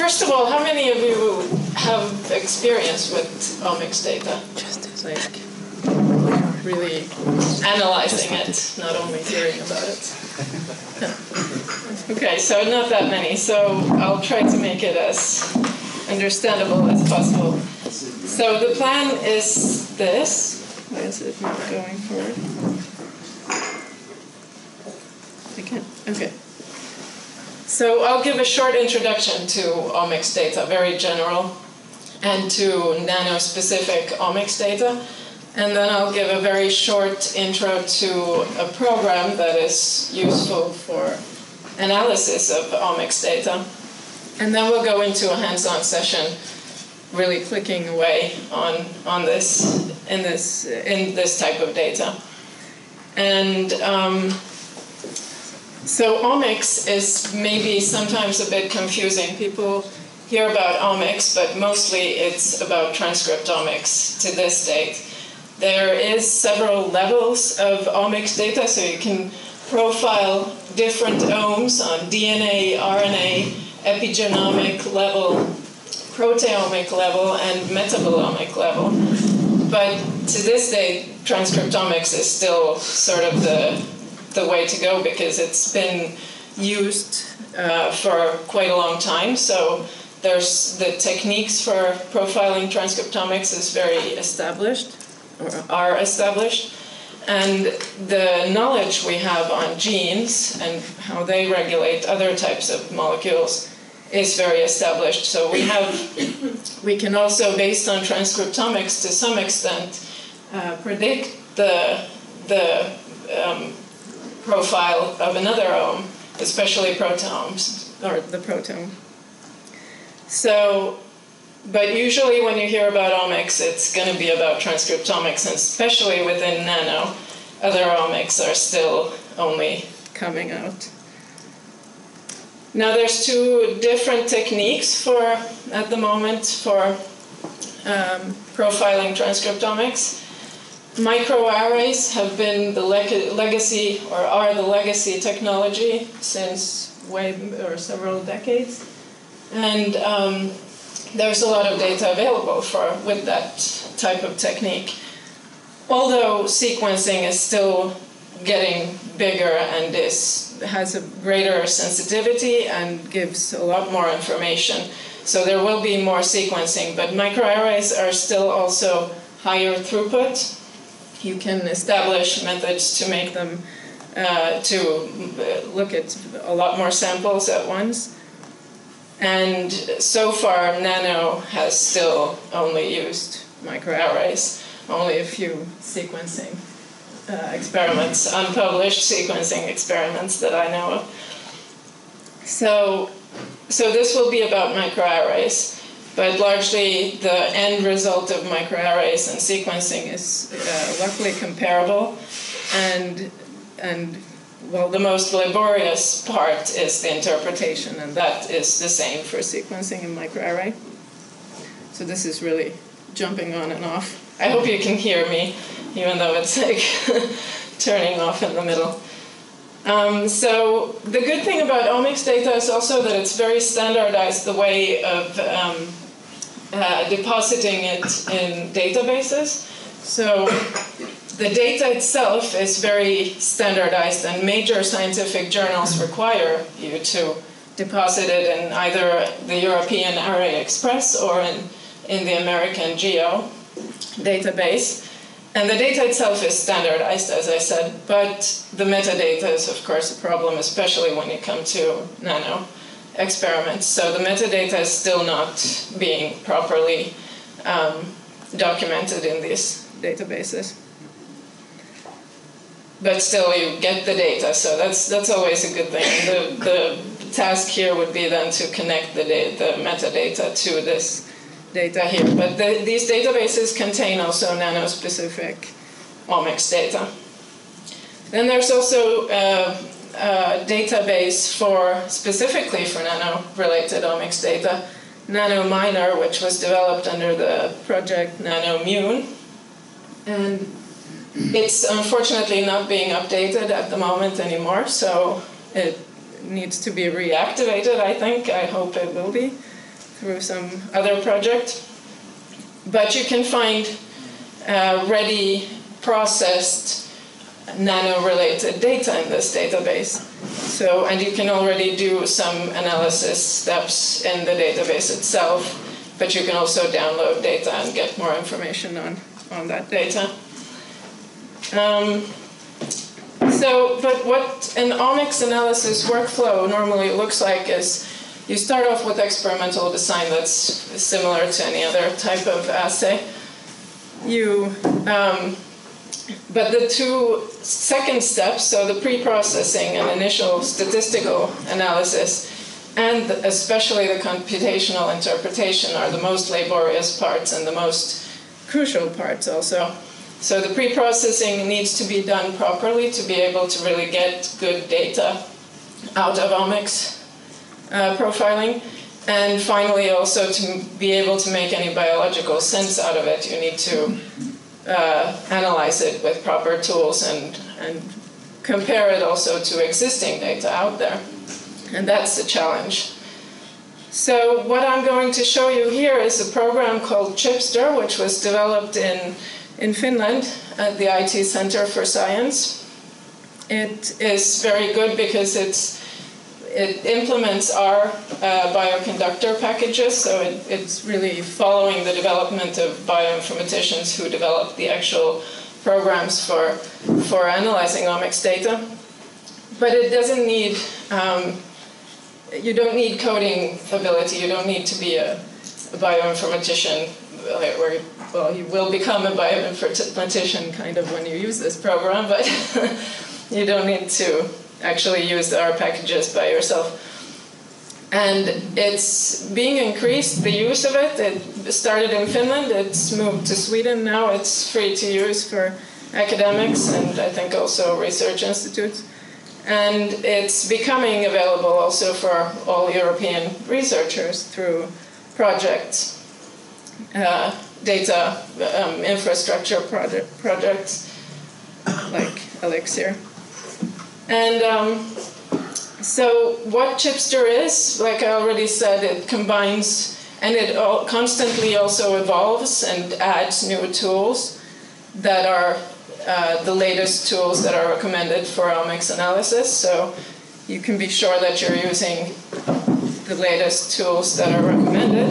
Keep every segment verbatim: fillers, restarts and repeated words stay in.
First of all, how many of you have experience with omics data? Just like really analyzing it, not only hearing about it. No. Okay, so not that many. So I'll try to make it as understandable as possible. So the plan is this. Why is it not going forward? I can't. Okay. So I'll give a short introduction to omics data, very general, and to nano-specific omics data. And then I'll give a very short intro to a program that is useful for analysis of omics data. And then we'll go into a hands-on session, really clicking away on, on this, in this, in this type of data. And um, so omics is maybe sometimes a bit confusing. People hear about omics, but mostly it's about transcriptomics to this date. There is several levels of omics data, so you can profile different omes on D N A, R N A, epigenomic level, proteomic level, and metabolomic level. But to this day, transcriptomics is still sort of the the way to go because it's been used uh, for quite a long time. So there's the techniques for profiling transcriptomics is very established, or are established. And the knowledge we have on genes and how they regulate other types of molecules is very established. So we have, we can also, based on transcriptomics to some extent, uh, predict the, the um, profile of another ome, especially proteomes, or the proteome. So, but usually when you hear about omics, it's going to be about transcriptomics, and especially within nano, other omics are still only coming out. Now there's two different techniques for, at the moment, for um, profiling transcriptomics. Microarrays have been the le legacy, or are the legacy technology since way or several decades, and um, there's a lot of data available for with that type of technique. Although sequencing is still getting bigger and is has a greater sensitivity and gives a lot more information, so there will be more sequencing. But microarrays are still also higher throughput. You can establish methods to make them, uh, to look at a lot more samples at once. And so far, nano has still only used microarrays, only a few sequencing uh, experiments, unpublished sequencing experiments that I know of. So, so this will be about microarrays. But largely, the end result of microarrays and sequencing is uh, luckily comparable. And, and, well, the most laborious part is the interpretation, and that is the same for sequencing and microarray. So this is really jumping on and off. I hope you can hear me, even though it's like turning off in the middle. Um, so the good thing about omics data is also that it's very standardized, the way of um, uh, depositing it in databases. So the data itself is very standardized, and major scientific journals require you to deposit it in either the European ArrayExpress or in, in the American G E O database. And the data itself is standardized, as I said, but the metadata is, of course, a problem, especially when you come to nano experiments. So the metadata is still not being properly um, documented in these databases. But still, you get the data, so that's, that's always a good thing. The, the task here would be then to connect the, the metadata to this data here, but the, these databases contain also nano-specific omics data. Then there's also a, a database for, specifically for nano-related omics data, NanoMiner, which was developed under the project NanoMune, and it's unfortunately not being updated at the moment anymore, so it needs to be reactivated, I think. I hope it will be. through some other project. But you can find uh, ready, processed, nano-related data in this database. So, and you can already do some analysis steps in the database itself, but you can also download data and get more information on, on that data. Um, so, but what an omics analysis workflow normally looks like is you start off with experimental design that's similar to any other type of assay. You, um, but the two second steps, so the pre-processing and initial statistical analysis, and especially the computational interpretation, are the most laborious parts and the most crucial parts also. So the pre-processing needs to be done properly to be able to really get good data out of omics uh, profiling. And finally, also to be able to make any biological sense out of it, you need to uh, analyze it with proper tools and, and compare it also to existing data out there. And that's the challenge. So what I'm going to show you here is a program called Chipster, which was developed in, in Finland at the I T Center for Science. It is very good because it's, it implements our uh, bioconductor packages, so it, it's really following the development of bioinformaticians who developed the actual programs for, for analyzing omics data. But it doesn't need, um, you don't need coding ability, you don't need to be a, a bioinformatician, or you, well, you will become a bioinformatician kind of when you use this program, but you don't need to actually use our packages by yourself. And it's being increased, the use of it. It started in Finland, it's moved to Sweden now, it's free to use for academics and I think also research institutes. And it's becoming available also for all European researchers through projects, uh, data um, infrastructure project, projects like Elixir. And um, so what Chipster is, like I already said, it combines and it all constantly also evolves and adds new tools that are Uh, the latest tools that are recommended for omics analysis, so you can be sure that you're using the latest tools that are recommended.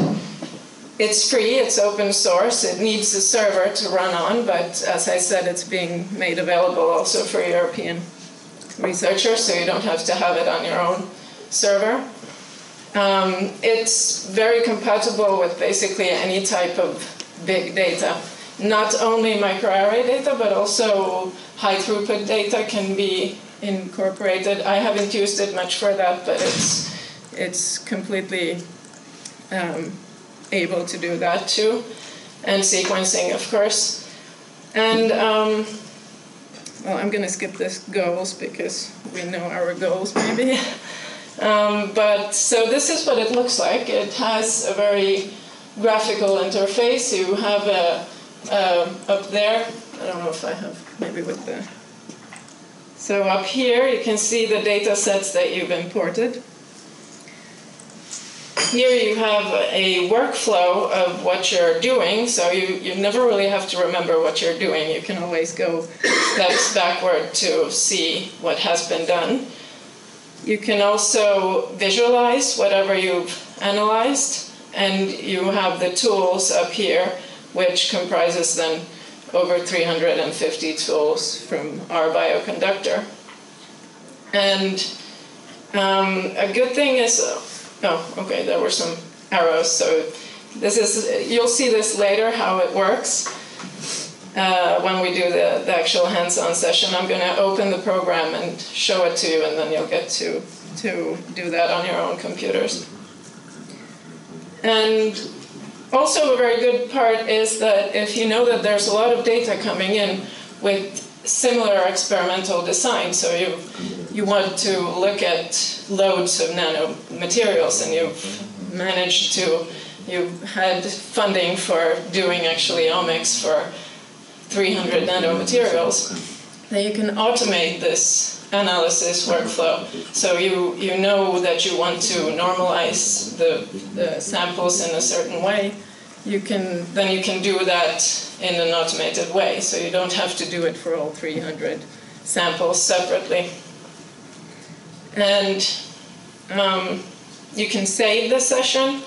It's free, it's open source, it needs a server to run on, but as I said, it's being made available also for European researchers, so you don't have to have it on your own server. Um, it's very compatible with basically any type of big data. Not only microarray data, but also high-throughput data can be incorporated. I haven't used it much for that, but it's, it's completely um, able to do that too. And sequencing, of course. And, um, well, I'm going to skip this goals because we know our goals, maybe. um, but, so this is what it looks like. It has a very graphical interface. You have a Um, up there, I don't know if I have, maybe with the... So up here you can see the data sets that you've imported. Here you have a workflow of what you're doing, so you, you never really have to remember what you're doing. You can always go steps backward to see what has been done. You can also visualize whatever you've analyzed, and you have the tools up here, which comprises then over three hundred fifty tools from our bioconductor. And um, a good thing is, oh, okay, there were some arrows, so this is, you'll see this later how it works uh, when we do the, the actual hands-on session. I'm going to open the program and show it to you, and then you'll get to, to do that on your own computers. And also a very good part is that if you know that there's a lot of data coming in with similar experimental design, so you, you want to look at loads of nanomaterials and you've managed to, you've had funding for doing actually omics for three hundred nanomaterials, Now you can automate this analysis workflow. So you, you know that you want to normalize the, the samples in a certain way. You can, then you can do that in an automated way. So you don't have to do it for all three hundred samples separately. And um, you can save the session,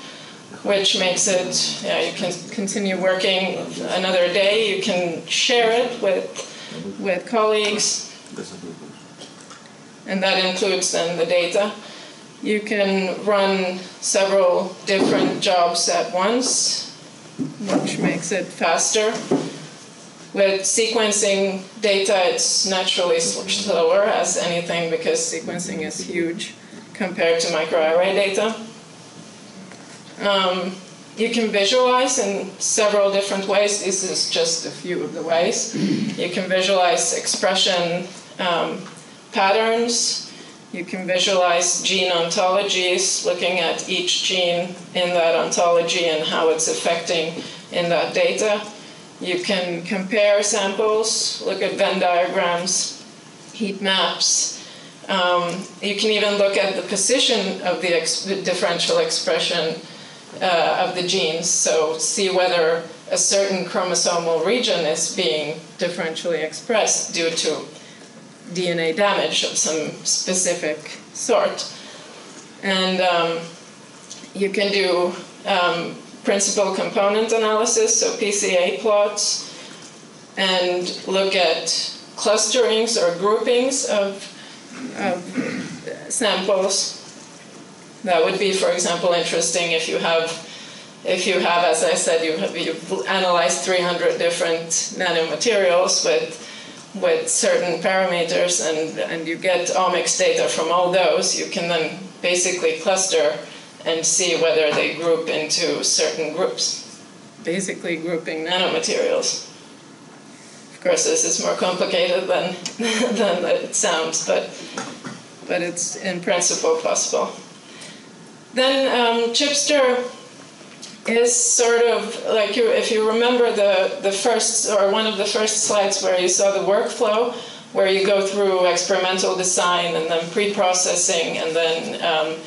which makes it, yeah, you can continue working another day. You can share it with, with colleagues. And that includes then the data. You can run several different jobs at once, which makes it faster. With sequencing data, it's naturally slower as anything, because sequencing is huge compared to microarray data. Um, you can visualize in several different ways. This is just a few of the ways. You can visualize expression um, patterns. You can visualize gene ontologies, looking at each gene in that ontology and how it's affecting in that data. You can compare samples, look at Venn diagrams, heat maps. Um, you can even look at the position of the, ex the differential expression uh, of the genes, so see whether a certain chromosomal region is being differentially expressed due to D N A damage of some specific sort. And um, you can do um, principal component analysis, so P C A plots, and look at clusterings or groupings of, of samples. That would be, for example, interesting if you have, if you have, as I said, you have, you've analyzed three hundred different nanomaterials with with certain parameters, and, and you get omics data from all those. You can then basically cluster and see whether they group into certain groups, basically grouping nanomaterials. Of course, this is more complicated than, than it sounds, but, but it's in principle possible. Then um, Chipster is sort of like, you, if you remember the, the first, or one of the first slides where you saw the workflow, where you go through experimental design and then pre-processing and then um,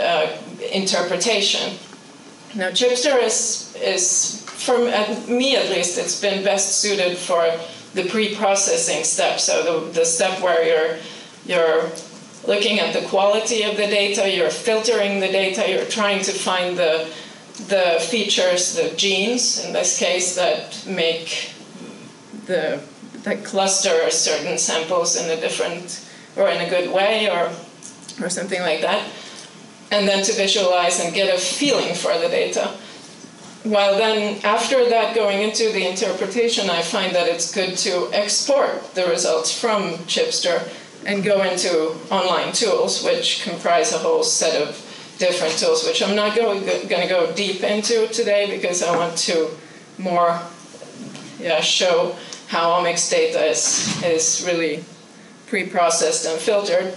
uh, interpretation. Now Chipster is, is from at me at least, it's been best suited for the pre-processing step, so the, the step where you're, you're looking at the quality of the data, you're filtering the data, you're trying to find the the features, the genes, in this case, that make the, that cluster certain samples in a different, or in a good way, or, or something like that, and then to visualize and get a feeling for the data. While then, after that, going into the interpretation, I find that it's good to export the results from Chipster and go into online tools, which comprise a whole set of different tools, which I'm not going to go deep into today because I want to more yeah, show how omics data is, is really pre-processed and filtered.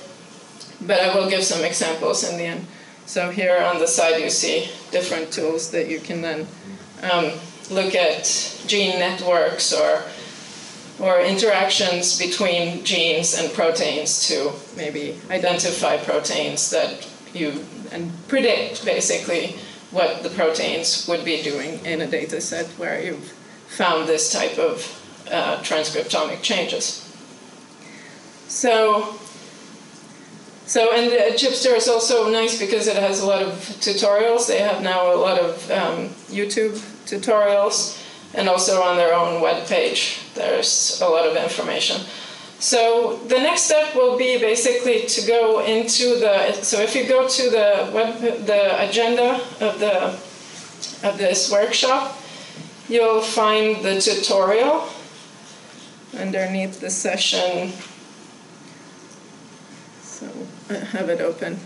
But I will give some examples in the end. So here on the side you see different tools that you can then um, look at gene networks or, or interactions between genes and proteins to maybe identify proteins that you and predict basically what the proteins would be doing in a data set where you've found this type of uh, transcriptomic changes. So, so and uh, Chipster is also nice because it has a lot of tutorials. They have now a lot of um, YouTube tutorials, and also on their own web page there's a lot of information. So the next step will be basically to go into the, so if you go to the web, the agenda of, the, of this workshop, you'll find the tutorial underneath the session. So I have it open.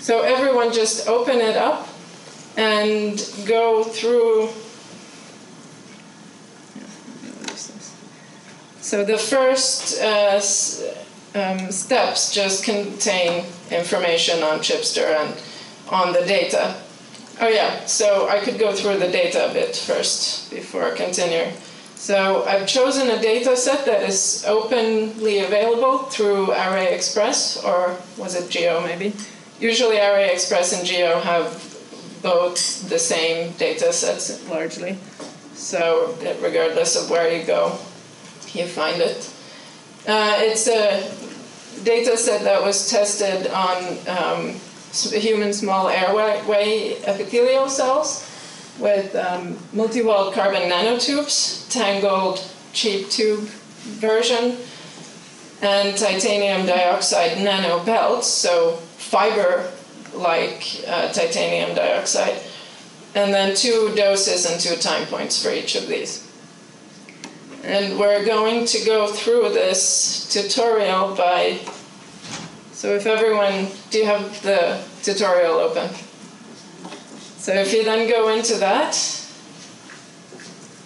So everyone just open it up and go through. So the first uh, um, steps just contain information on Chipster and on the data. Oh yeah, so I could go through the data a bit first before continuing. So I've chosen a data set that is openly available through ArrayExpress, or was it GEO maybe? Usually ArrayExpress and GEO have both the same data sets largely. So that regardless of where you go, you find it. Uh, it's a data set that was tested on um, human small airway epithelial cells with um, multi-walled carbon nanotubes, tangled cheap tube version, and titanium dioxide nanobelts, so fiber-like uh, titanium dioxide, and then two doses and two time points for each of these. And we're going to go through this tutorial by, so if everyone, do you have the tutorial open? So if you then go into that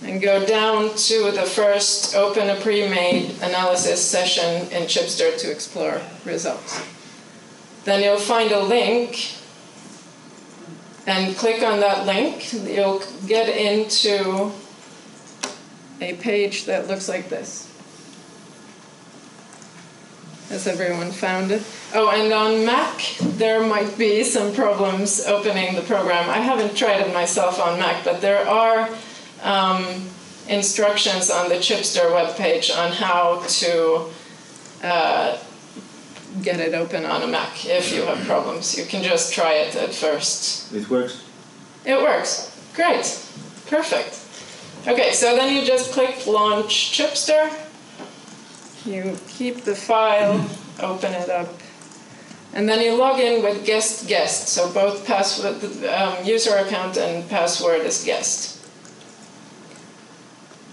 and go down to the first open a pre-made analysis session in Chipster to explore results. Then you'll find a link and click on that link. You'll get into a page that looks like this. Has everyone found it? Oh, and on Mac, there might be some problems opening the program. I haven't tried it myself on Mac, but there are um, instructions on the Chipster webpage on how to uh, get it open on a Mac if you have problems. You can just try it at first. It works? It works. Great. Perfect. Okay, so then you just click Launch Chipster. You keep the file, open it up, and then you log in with guest guest. So both password, um, user account and password is guest.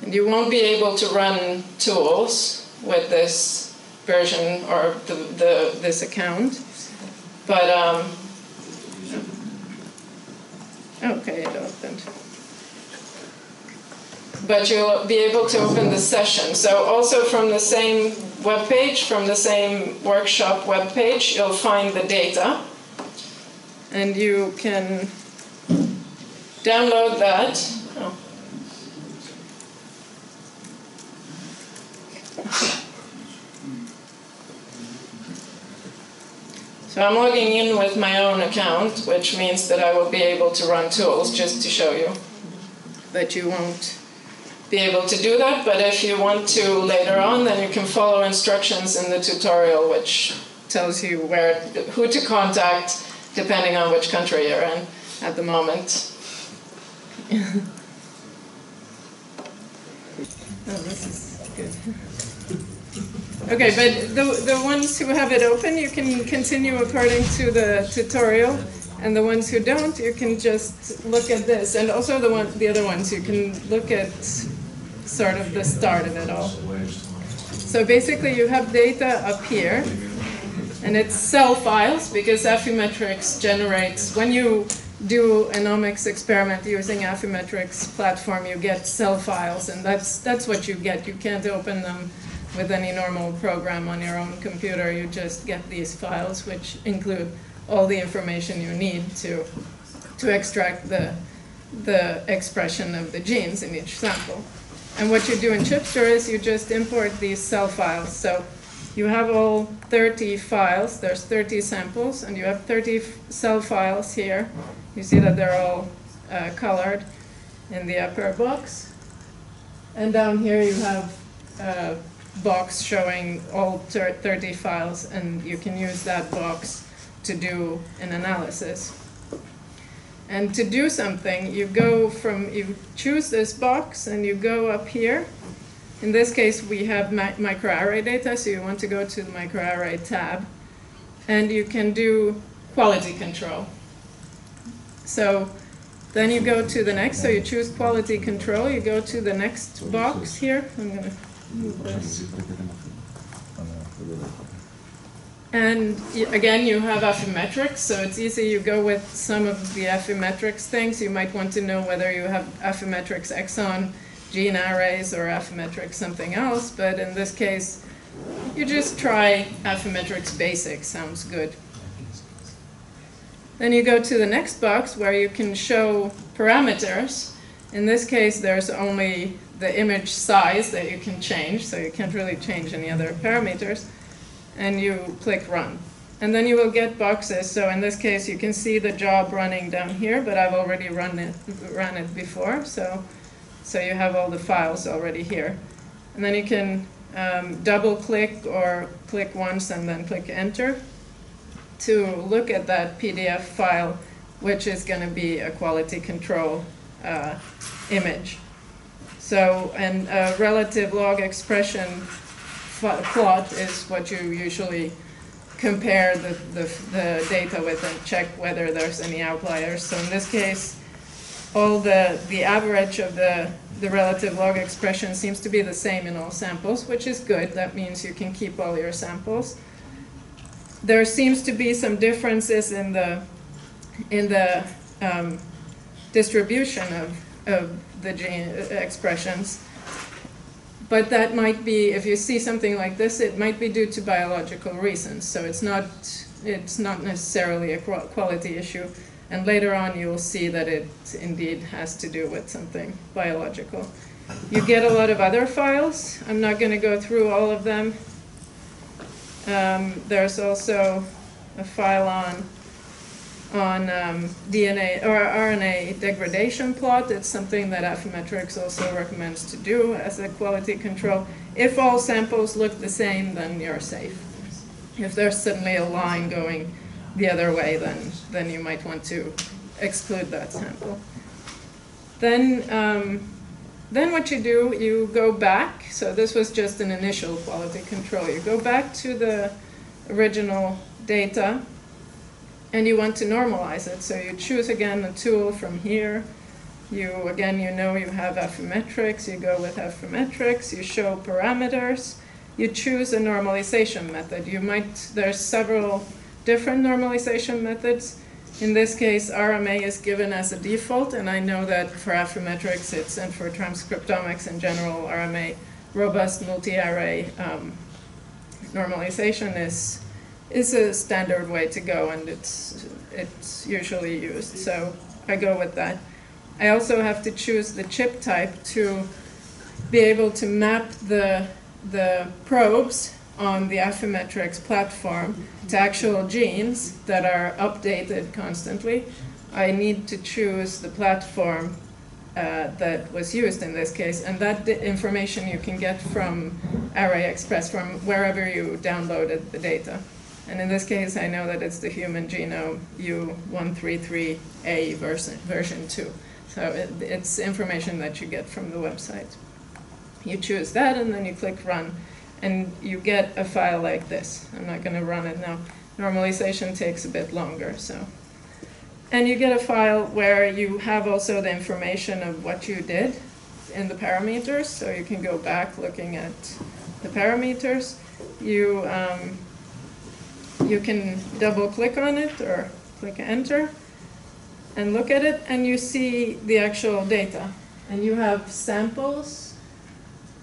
And you won't be able to run tools with this version or the, the, this account. But, um, okay, it opened. But you'll be able to open the session. So also from the same web page, from the same workshop web page, you'll find the data. And you can download that. Oh. So I'm logging in with my own account, which means that I will be able to run tools, just to show you that you won't be able to do that, but if you want to later on, then you can follow instructions in the tutorial, which tells you where, who to contact, depending on which country you're in at the moment. Oh, this is good. Okay, but the, the ones who have it open, you can continue according to the tutorial. And the ones who don't, you can just look at this. And also the one, the other ones, you can look at sort of the start of it all. So basically you have data up here, and it's cell files, because Affymetrix generates, when you do an omics experiment using Affymetrix platform, you get cell files, and that's, that's what you get. You can't open them with any normal program on your own computer. You just get these files, which include all the information you need to, to extract the, the expression of the genes in each sample. And what you do in Chipster is you just import these cell files. So you have all thirty files, there's thirty samples, and you have thirty cell files here. You see that they're all uh, colored in the upper box. And down here you have a box showing all thirty files, and you can use that box to do an analysis. And to do something, you go from, you choose this box and you go up here. In this case, we have microarray data, so you want to go to the microarray tab. And you can do quality control. So then you go to the next, so you choose quality control, you go to the next box here. I'm going to move this. And again, you have Affymetrix, so it's easy. You go with some of the Affymetrix things. You might want to know whether you have Affymetrix exon gene arrays or Affymetrix something else. But in this case, you just try Affymetrix basic. Sounds good. Then you go to the next box where you can show parameters. In this case, there's only the image size that you can change, so you can't really change any other parameters, and you click run. And then you will get boxes. So in this case, you can see the job running down here, but I've already run it, run it before, so, so you have all the files already here. And then you can um, double-click or click once and then click Enter to look at that P D F file, which is going to be a quality control uh, image. So, and a relative log expression plot is what you usually compare the, the, the data with and check whether there's any outliers. So in this case, all the, the average of the, the relative log expression seems to be the same in all samples, which is good. That means you can keep all your samples. There seems to be some differences in the, in the um, distribution of, of the gene expressions. But that might be, if you see something like this, it might be due to biological reasons. So it's not, it's not necessarily a quality issue. And later on, you will see that it indeed has to do with something biological. You get a lot of other files. I'm not going to go through all of them. Um, there's also a file on, on um, D N A or R N A degradation plot. It's something that Affymetrix also recommends to do as a quality control. If all samples look the same, then you're safe. If there's suddenly a line going the other way, then, then you might want to exclude that sample. Then, um, then what you do, you go back. So this was just an initial quality control. You go back to the original data, and you want to normalize it. So you choose again a tool from here. You again, you know you have Affymetrix. You go with Affymetrix. You show parameters. You choose a normalization method. You might, there's several different normalization methods. In this case, R M A is given as a default, and I know that for Affymetrix it's, and for transcriptomics in general, R M A, robust multi-array um, normalization is is a standard way to go, and it's, it's usually used, so I go with that. I also have to choose the chip type to be able to map the, the probes on the Affymetrix platform to actual genes that are updated constantly. I need to choose the platform Uh, that was used in this case, and that information you can get from ArrayExpress, from wherever you downloaded the data. And in this case, I know that it's the human genome U one thirty-three A version, version two. So it, it's information that you get from the website. You choose that, and then you click Run, and you get a file like this. I'm not going to run it now. Normalization takes a bit longer, so. And you get a file where you have also the information of what you did in the parameters, so you can go back looking at the parameters. You, um, you can double-click on it or click Enter and look at it, and you see the actual data. And you have samples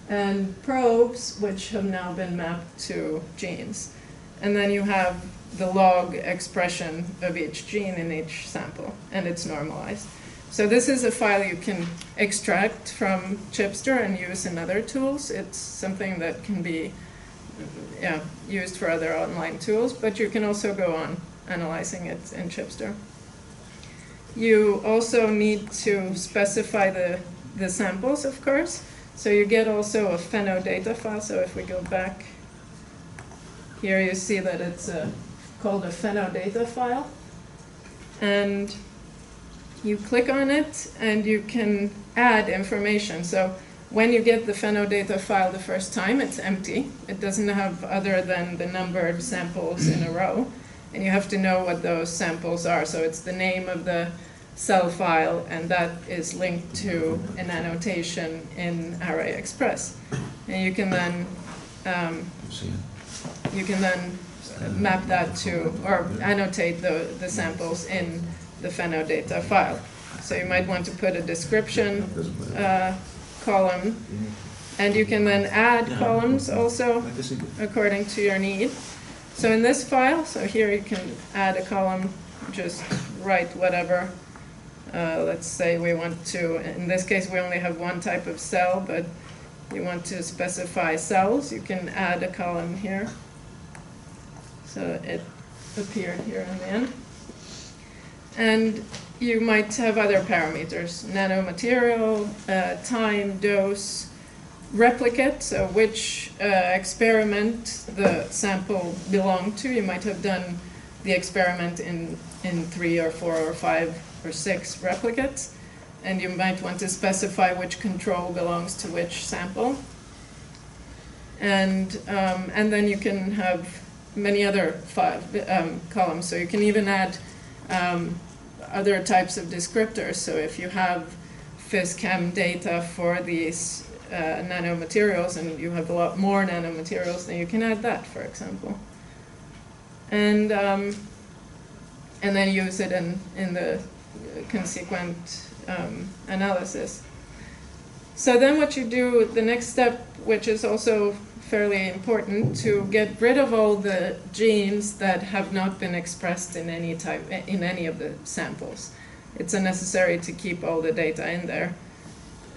and probes, which have now been mapped to genes. And then you have the log expression of each gene in each sample, and it's normalized. So this is a file you can extract from Chipster and use in other tools. It's something that can be yeah, used for other online tools, but you can also go on analyzing it in Chipster. You also need to specify the, the samples, of course. So you get also a phenodata file. So if we go back here, you see that it's a called a phenodata file, and you click on it and you can add information. So when you get the phenodata file the first time, it's empty. It doesn't have other than the number of samples in a row, and you have to know what those samples are. So it's the name of the cell file, and that is linked to an annotation in ArrayExpress. And you can then um, you can then map that to, or annotate the, the samples in the phenodata file. So you might want to put a description uh, column, and you can then add columns also according to your need. So in this file, so here you can add a column, just write whatever Uh, let's say we want to, in this case we only have one type of cell, but you want to specify cells, you can add a column here. So it appeared here in the end. And you might have other parameters, nanomaterial, uh, time, dose, replicate, so which uh, experiment the sample belonged to. You might have done the experiment in, in three or four or five or six replicates, and you might want to specify which control belongs to which sample. And, um, and then you can have many other five, um, columns, so you can even add um, other types of descriptors. So if you have PhysChem data for these uh, nanomaterials and you have a lot more nanomaterials, then you can add that, for example. And, um, and then use it in, in the consequent um, analysis. So then what you do, the next step, which is also fairly important, to get rid of all the genes that have not been expressed in any type, in any of the samples. It's unnecessary to keep all the data in there.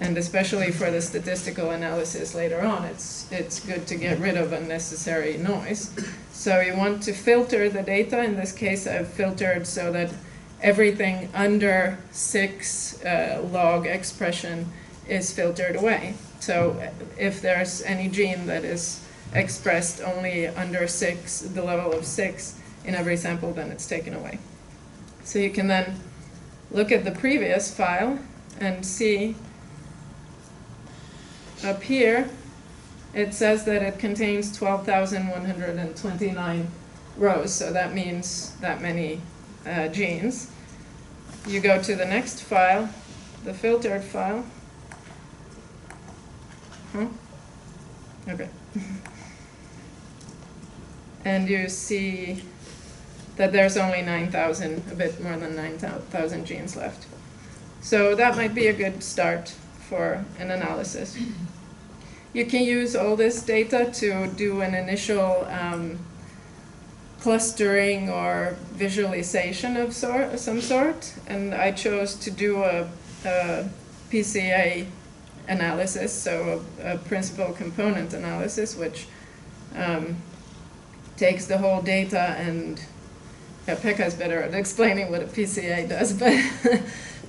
And especially for the statistical analysis later on, it's, it's good to get rid of unnecessary noise. So you want to filter the data. In this case, I've filtered so that everything under six uh, log expression is filtered away. So if there's any gene that is expressed only under six, the level of six in every sample, then it's taken away. So you can then look at the previous file and see up here, it says that it contains twelve thousand one hundred twenty-nine rows, so that means that many uh, genes. You go to the next file, the filtered file. Huh? Okay. And you see that there's only nine thousand, a bit more than nine thousand genes left. So that might be a good start for an analysis. You can use all this data to do an initial um, clustering or visualization of sort, some sort, and I chose to do a, a P C A analysis, so a, a principal component analysis, which um, takes the whole data and, yeah, Pekka's better at explaining what a P C A does, but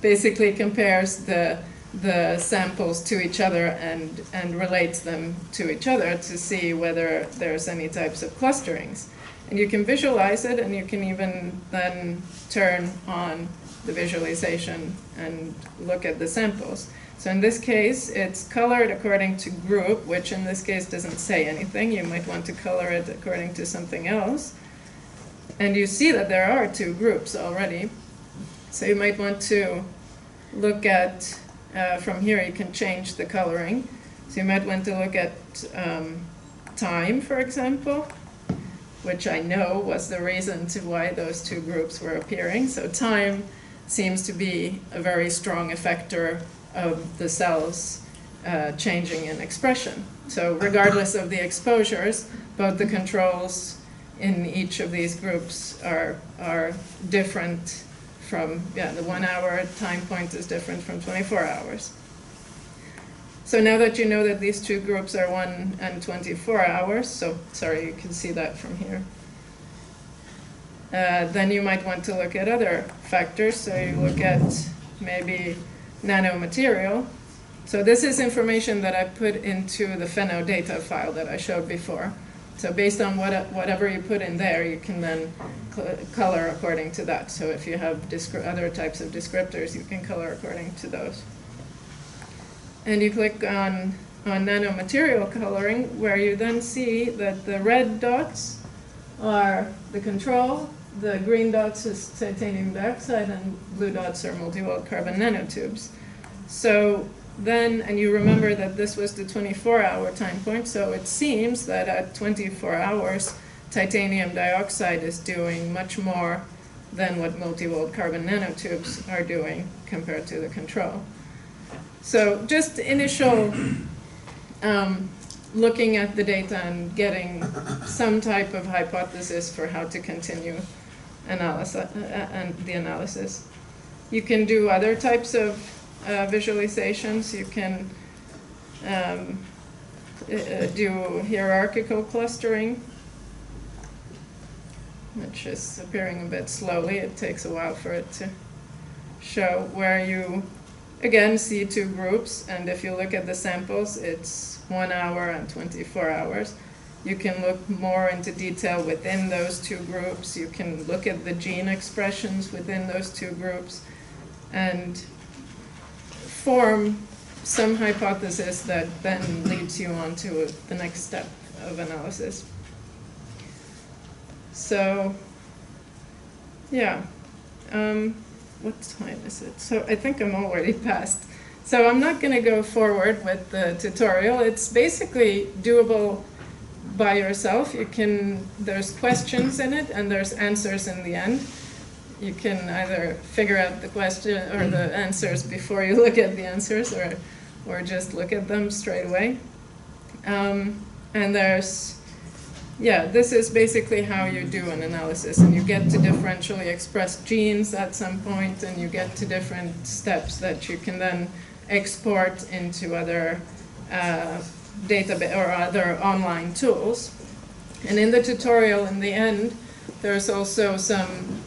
basically compares the the samples to each other and, and relates them to each other to see whether there's any types of clusterings. And you can visualize it, and you can even then turn on the visualization and look at the samples. So in this case, it's colored according to group, which in this case doesn't say anything. You might want to color it according to something else. And you see that there are two groups already. So you might want to look at, Uh, from here you can change the coloring. So you might want to look at um, time, for example, which I know was the reason to why those two groups were appearing. So time seems to be a very strong effector of the cells uh, changing in expression. So regardless of the exposures, both the controls in each of these groups are, are different. From, yeah, the one hour time point is different from twenty-four hours. So now that you know that these two groups are one and twenty-four hours, so sorry, you can see that from here, uh, then you might want to look at other factors. So you look at maybe nanomaterial. So this is information that I put into the phenodata file that I showed before. So based on what, whatever you put in there, you can then color according to that. So if you have other types of descriptors, you can color according to those. And you click on, on nanomaterial coloring, where you then see that the red dots are the control, the green dots is titanium dioxide, and blue dots are multi-walled carbon nanotubes. So then, and you remember that this was the twenty-four hour time point, so it seems that at twenty-four hours, titanium dioxide is doing much more than what multi-walled carbon nanotubes are doing compared to the control. So just initial um, looking at the data and getting some type of hypothesis for how to continue analysis, uh, and the analysis. You can do other types of uh, visualizations. You can um, uh, do hierarchical clustering, which is appearing a bit slowly. It takes a while for it to show, where you again see two groups, and if you look at the samples, it's one hour and twenty-four hours. You can look more into detail within those two groups. You can look at the gene expressions within those two groups and form some hypothesis that then leads you on to the next step of analysis. So, yeah, um, what time is it? So I think I'm already past. So I'm not going to go forward with the tutorial. It's basically doable by yourself. You can, there's questions in it and there's answers in the end. You can either figure out the question or the answers before you look at the answers, or, or just look at them straight away. Um, and there's, yeah, this is basically how you do an analysis, and you get to differentially expressed genes at some point, and you get to different steps that you can then export into other uh, database or other online tools. And in the tutorial in the end, there's also some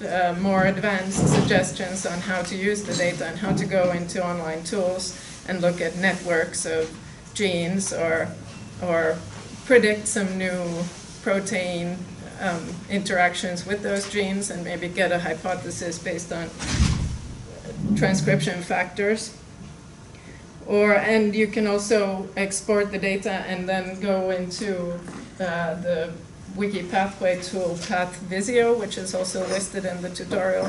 uh, more advanced suggestions on how to use the data and how to go into online tools and look at networks of genes, or or predict some new protein um, interactions with those genes, and maybe get a hypothesis based on transcription factors. Or, and you can also export the data and then go into uh, the WikiPathway tool, PathVisio, which is also listed in the tutorial,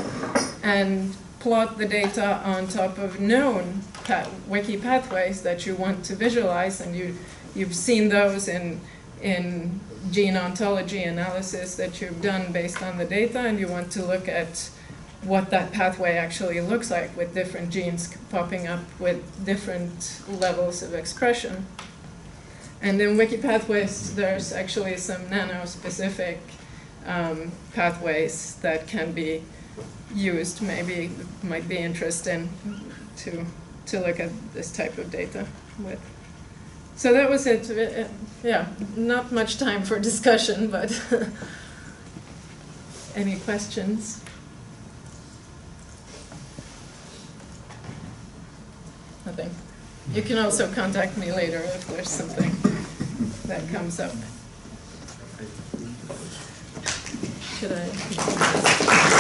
and plot the data on top of known WikiPathways that you want to visualize. And you, you've seen those in, in gene ontology analysis that you've done based on the data, and you want to look at what that pathway actually looks like with different genes popping up with different levels of expression. And in WikiPathways, there's actually some nano-specific um, pathways that can be used, maybe might be interesting to, to look at this type of data with. So that was it. Uh, yeah, not much time for discussion, but any questions? Nothing. You can also contact me later if there's something that comes up. Should I?